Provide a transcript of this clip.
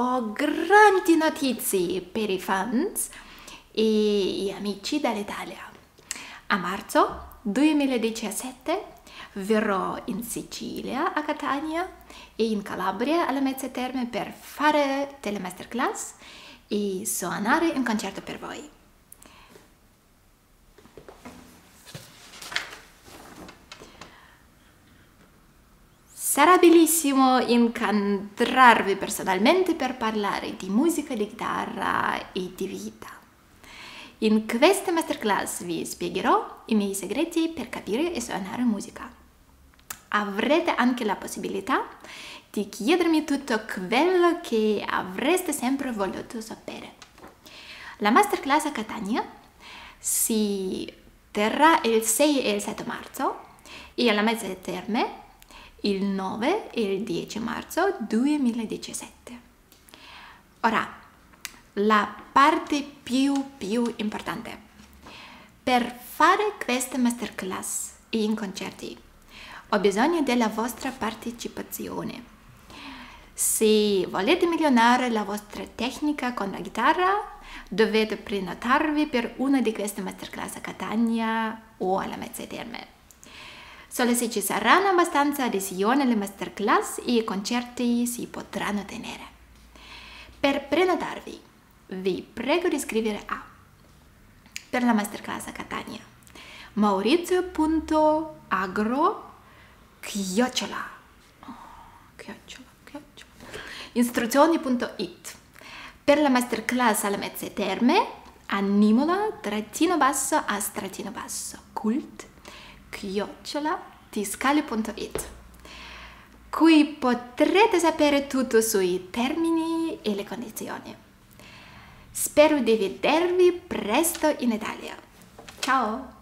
ho grandi notizie per i fans e gli amici dall'Italia. A marzo 2017 verrò in Sicilia, a Catania, e in Calabria, alla Lamezia Terme, per fare delle masterclass e suonare un concerto per voi. Sarà bellissimo incontrarvi personalmente per parlare di musica, di chitarra e di vita. In questa masterclass vi spiegherò i miei segreti per capire e suonare musica. Avrete anche la possibilità di chiedermi tutto quello che avreste sempre voluto sapere. La masterclass a Catania si terrà il 6 e il 7 marzo e alla Lamezia Terme il 9 e il 10 marzo 2017. Ora, la parte più importante. Per fare queste masterclass e in concerti ho bisogno della vostra partecipazione. Se volete migliorare la vostra tecnica con la chitarra, dovete prenotarvi per una di queste masterclass a Catania o alla Lamezia Terme. Solo se ci saranno abbastanza adesioni alle masterclass e i concerti si potranno tenere. Per prenotarvi, vi prego di scrivere a: per la masterclass a Catania, maurizio.agro.it; per la masterclass alla Lamezia Terme, animula_cult@tiscali.it. Qui potrete sapere tutto sui termini e le condizioni. Spero di vedervi presto in Italia. Ciao!